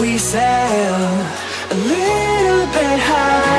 we sail a little bit high.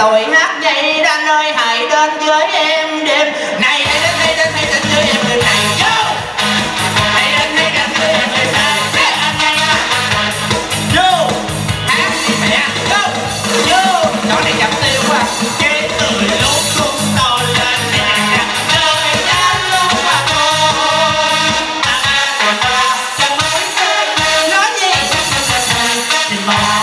tôi hát dây ra nơi hãy đến với em đêm này, hãy đến đây, đến đây đến với em đêm này vô. Hãy đến đây đến với em đêm này vô. Hát đi mẹ vô vô. Đó này chậm tiêu quá. Cái từ lúc cũng tôi lên nè đời đã lúc mà tôi mấy cái nói gì tình màu.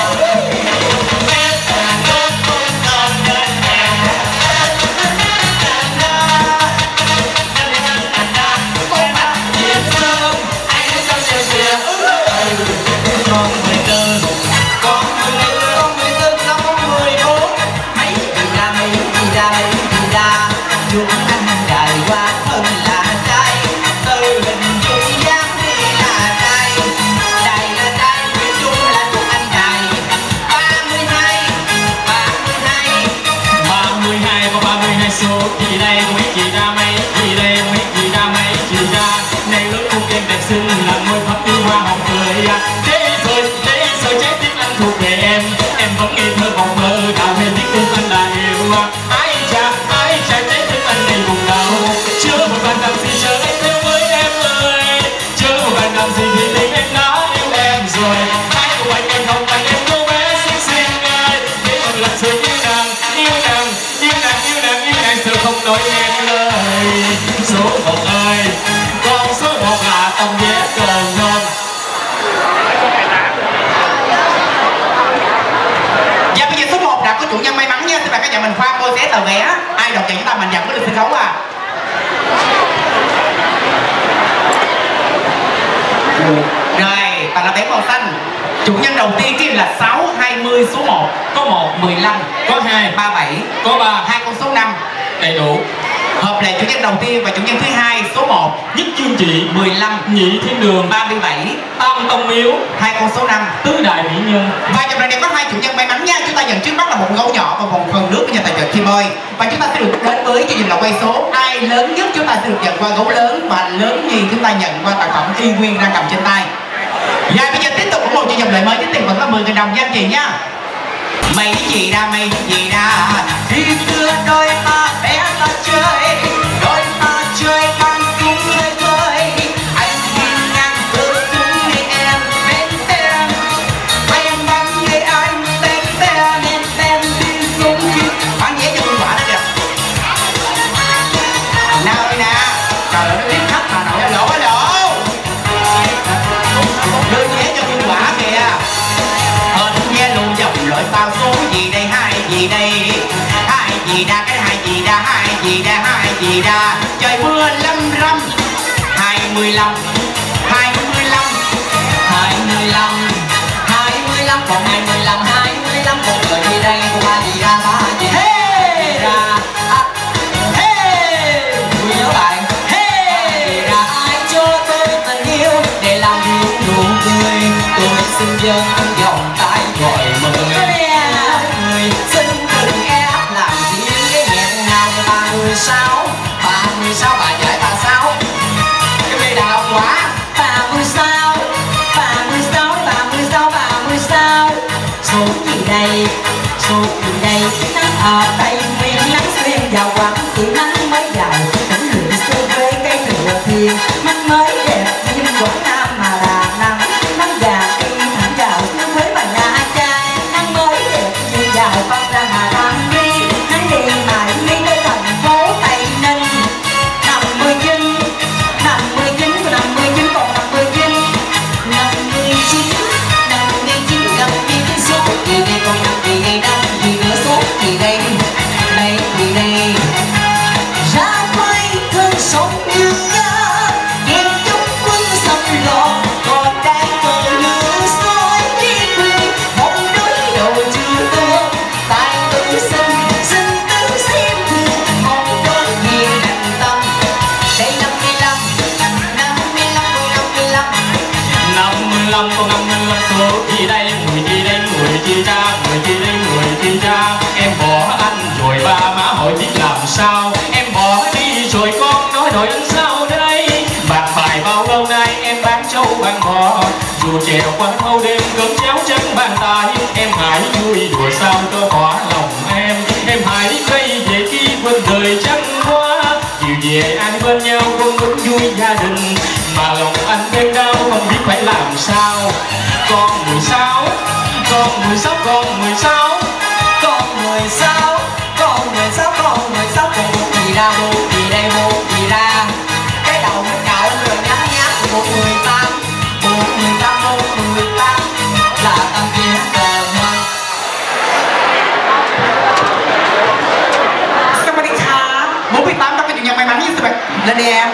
Chủ nhân đầu tiên kia là 6, 20, số 1. Có 1, 15. Có 2, 37. Có 3, 2 con số 5. Đầy đủ. Hợp lệ chủ nhân đầu tiên và chủ nhân thứ hai số 1. Nhất chương trị 15. Nhị thiên đường 37. Tam tông miếu 2 con số 5. Tứ đại mỹ nhân. Và trong này đều có 2 chủ nhân may mắn nha. Chúng ta nhận trước mắt là một gấu nhỏ và một phần nước của nhà tài trợ Kim ơi. Và chúng ta sẽ được đến với chương trình là quay số. Ai lớn nhất chúng ta sẽ được nhận qua gấu lớn, và lớn gì chúng ta nhận qua tài phẩm y nguyên đang cầm trên tay. Và bây giờ tiếp tục ủng hộ chương trình lại mới với tiền vẫn là 10.000 đồng nha anh chị nha. Mày với chị ra khi xưa đôi ta bé ta chơi, đôi ta chơi con cũng hơi vơi. Anh nhìn ngang từ xuống đi em bên băng người anh tên đi xuống đi. Bán nghĩa cho tôi quả đó kìa. Nào ơi nè, trời ơi nó tiếp khách mà nội lỗ lỗ. Đưa nhé cho quân quả kìa. Hên nhé luôn dòng loại bao số gì đây, hai gì đây, hai gì đa, cái hai gì đa, hai gì đa, hai gì đa. Trời mưa lâm râm 25, 25, 25, 25 còn 25, 25 còn người gì đây, còn ba gì ra, ba gì ra. Tôi xin dâng vòng tay gọi mừng người xin đừng ép làm tiếng cái nghẹn ngào. 36, 36 bà giải 36 cái mê đào quá. 36, 36, 36, 36 số gì đây, số gì đây. Nắng ở Tây Nguyên nắng xuyên vào quảng chỉ nắng mới vào cảnh lửa xưa với cây lửa thiên mắt mới đẹp nhưng vẫn Nam mà là nắng nắng gà đi thẳng vào xuống với bà nhà trai nắng mới đẹp nhưng vào con ra mà nắng đi nắng đi mãi đi tới thành phố Tây Ninh. 59, 59, 59 còn 59, 59, 59, 59 số gì đây còn nằm gì đây đang gì nữa số gì đây đây gì đây ra quay thân sống như em bỏ anh rồi ba má hỏi biết làm sao. Em bỏ đi rồi con nói đổi đến sau đây. Bạc bài bao lâu nay em bán trâu bán bò, dù trèo qua thâu đêm cơm cháo trắng bàn tay. Em hãy vui đùa sao cho bỏ lòng em. Em thời trăng qua, chiều về ai bên nhau không muốn vui gia đình, mà lòng anh thêm đau không biết phải làm sao. Con 16, con 16, con 16, con 16, con 16, con 16, con một gì ra, một gì đây, một gì ra, cái đầu mình cậu người nhắm nhát một 18, một 18, một 18 là tâm kia cờ hơn. 18 đó cái chủ nhật may mắn nhất rồi, lên đi em.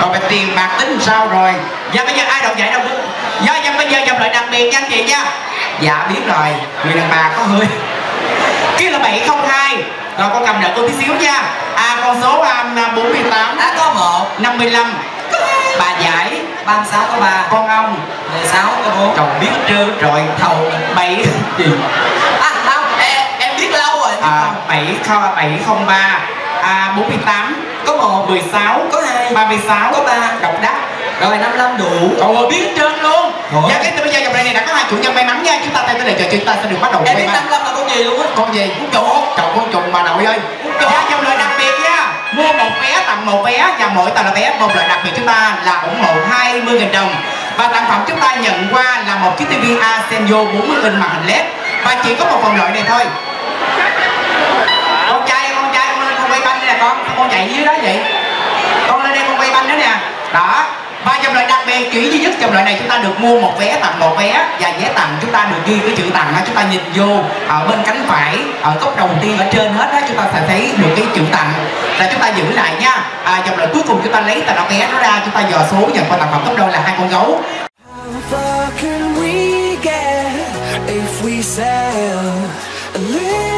Còn về tiền bạc tính sao rồi? Dạ bây giờ ai đọc vậy đâu được. Dạ bây giờ dòng loại đặc biệt nha anh chị nha. Dạ biết rồi, người đàn bà có hơi. Kia là 702. Rồi con cầm đợi cô tí xíu nha. À con số 48. Đã có 1 55. Bà giải 36 có 3. Con ông 16 có 4. Chồng biết trơn rồi. Thầu 7 gì? À không, em biết lâu rồi. À 703. À 48 có 1, 16 có 2, 36 có 3, độc đắc rồi 55 đủ. Cậu ơi biết trên luôn. Dạ cái từ bây giờ dòng này đã có 2 chủ nhân may mắn nha. Chúng ta theo cái này trò chơi chúng ta sẽ được bắt đầu. Em biết 55 là con gì luôn á? Con gì? Con chuột. Cậu con chuột bà nội ơi. Dạ dòng lời đặc biệt nha. Mua 1 vé tặng 1 vé và mỗi tờ là vé một loại đặc biệt chúng ta là ủng hộ 20.000 đồng. Và tặng phẩm chúng ta nhận qua là một chiếc TV Asenio 40 inch màn hình LED và chỉ có một vòng loại này thôi. Con chạy dưới đó vậy, con lên đây con quay banh nữa nè đó. Và trong loại đặc biệt chỉ duy nhất trong loại này chúng ta được mua 1 vé tặng 1 vé, và vé tặng chúng ta được ghi cái chữ tặng, chúng ta nhìn vô ở bên cánh phải ở góc đầu tiên ở trên hết đó, chúng ta sẽ thấy được cái chữ tặng là chúng ta giữ lại nha. Dòng loại cuối cùng chúng ta lấy tờ vé nó ra, chúng ta dò số nhận qua tặng phẩm top đôi là 2 con gấu.